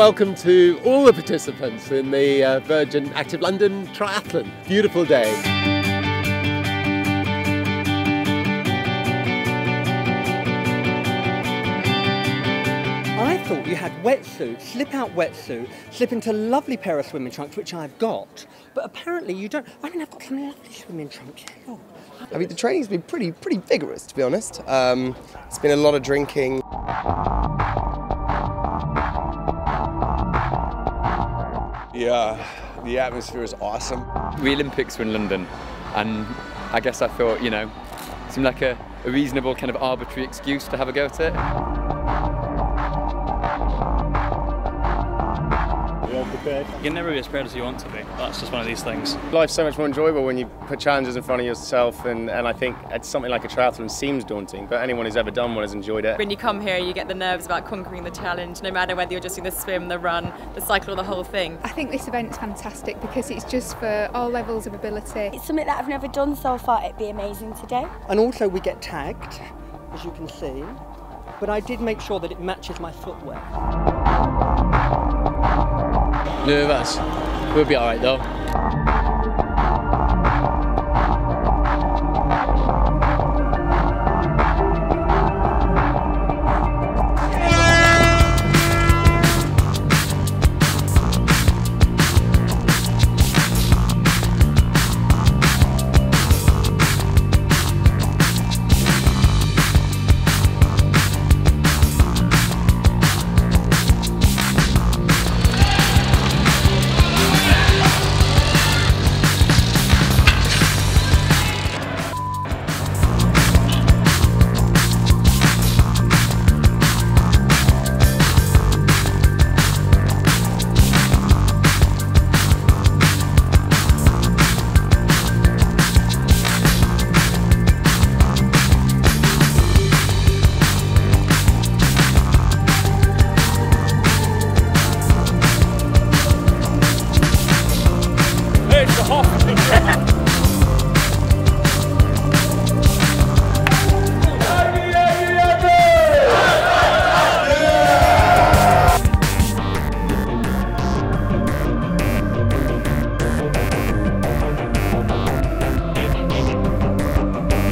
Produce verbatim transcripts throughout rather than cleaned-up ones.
welcome to all the participants in the uh, Virgin Active London Triathlon. Beautiful day. I thought you had wetsuits, slip-out wetsuit, slip into a lovely pair of swimming trunks, which I've got, but apparently you don't. I mean, I've got some lovely swimming trunks. Oh. I mean, the training's been pretty, pretty vigorous, to be honest. Um, it's been a lot of drinking. Yeah, the atmosphere is awesome. The Olympics were in London, and I guess I thought, you know, it seemed like a, a reasonable kind of arbitrary excuse to have a go at it. You're prepared. You can never be as prepared as you want to be. That's just one of these things. Life's so much more enjoyable when you put challenges in front of yourself, and, and I think it's something like a triathlon seems daunting, but anyone who's ever done one has enjoyed it. When you come here, you get the nerves about conquering the challenge, no matter whether you're just doing the swim, the run, the cycle, or the whole thing. I think this event's fantastic because it's just for all levels of ability. It's something that I've never done so far. It'd be amazing today. And also we get tagged, as you can see, but I did make sure that it matches my footwear. Nervous. We'll be alright though.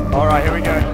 All right, here we go.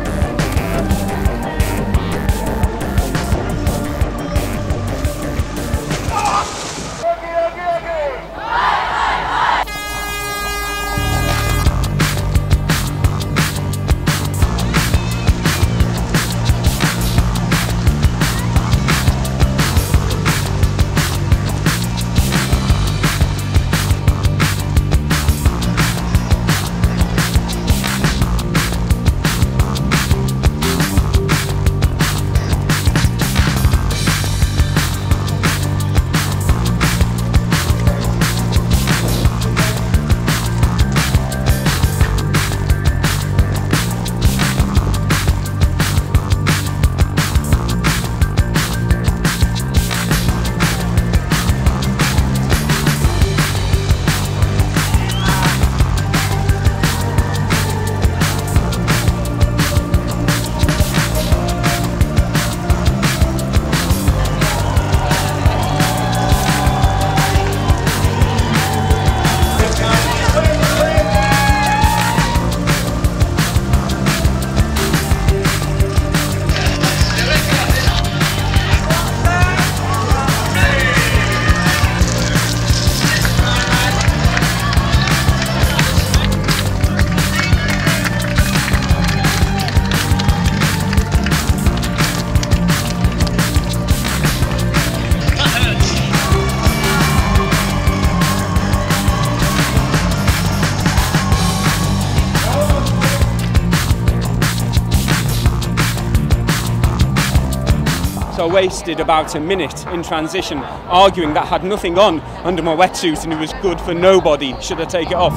So I wasted about a minute in transition arguing that I had nothing on under my wetsuit and it was good for nobody. Should I take it off?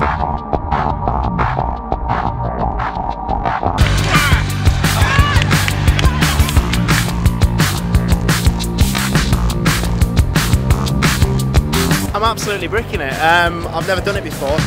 I'm absolutely bricking it. Um, I've never done it before.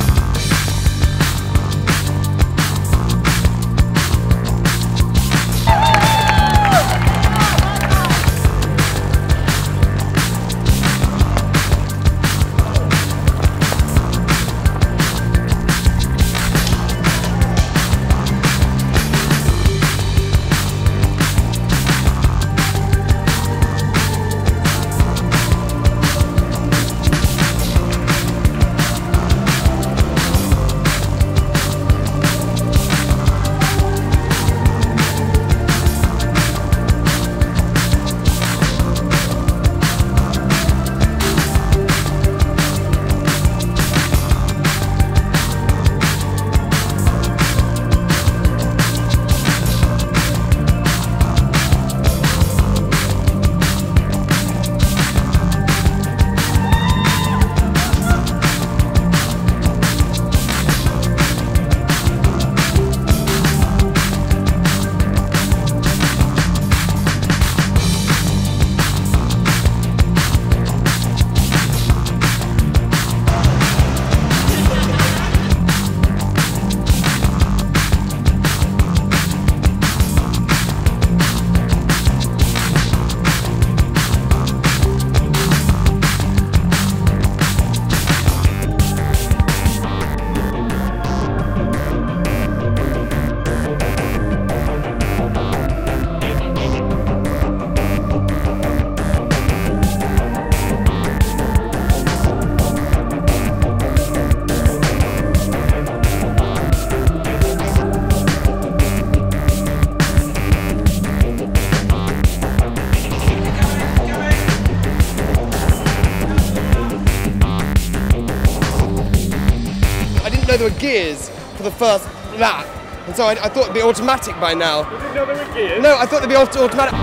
were gears for the first lap. And so I, I thought it'd be automatic by now. You didn't know there were gears? No, I thought it'd be auto automatic.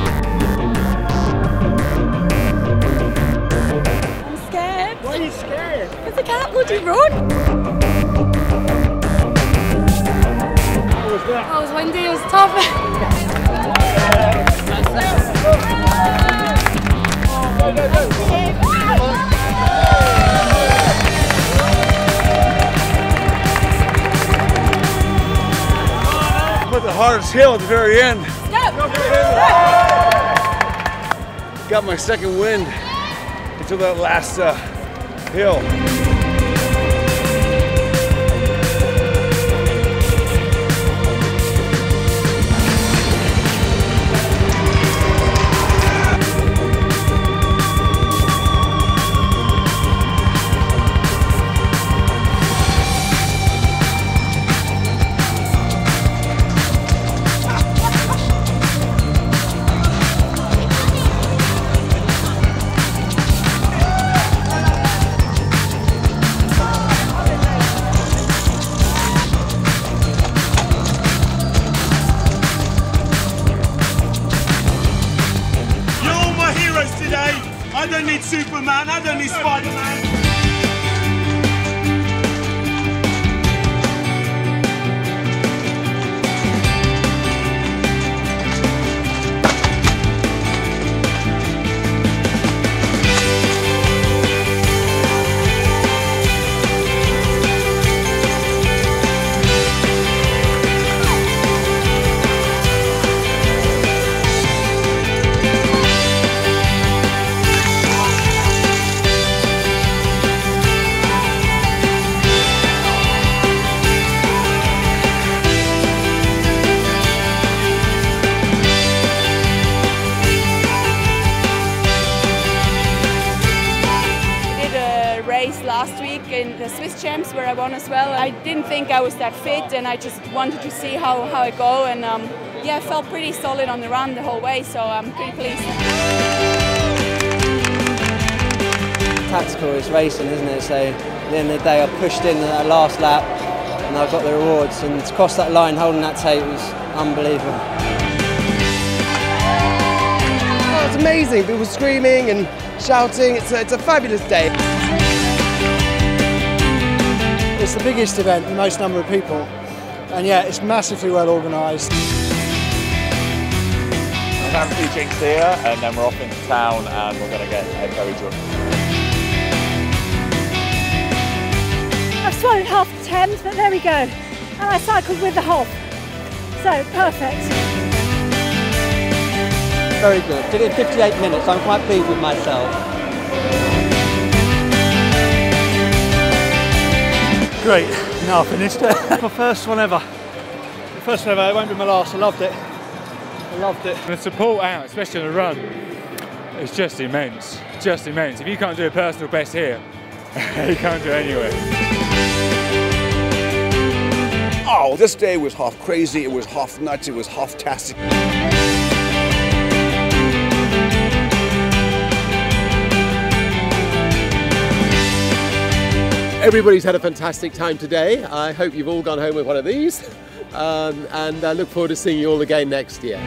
I'm scared. Why are you scared? Because I can't bloody run. What was that? I was windy, it was tough. The hardest hill at the very end. Stop. Got my second wind until that last uh, hill. I don't need Superman, I don't need Spider-Man. Last week in the Swiss Champs where I won as well. I didn't think I was that fit and I just wanted to see how, how I go, and um, yeah, I felt pretty solid on the run the whole way, so I'm pretty pleased. Tactical is racing, isn't it? So at the end of the day I pushed in that last lap and I got the rewards, and to cross that line holding that tape was unbelievable. Oh, it's amazing, people screaming and shouting, it's a, it's a fabulous day. It's the biggest event, the most number of people, and yeah, it's massively well organised. We've had a few drinks here, and then we're off into town, and we're going to get very drunk. I've swallowed half the Thames, but there we go. And I cycled with the hop, so perfect. Very good. Did it in fifty-eight minutes. I'm quite pleased with myself. Great, now I finished it. My first one ever. The first one ever, it won't be my last, I loved it. I loved it. The support out, especially on the run, is just immense, just immense. If you can't do a personal best here, you can't do it anywhere. Oh, this day was half crazy, it was half nuts, it was half-tastic. Everybody's had a fantastic time today. I hope you've all gone home with one of these, um, and I look forward to seeing you all again next year.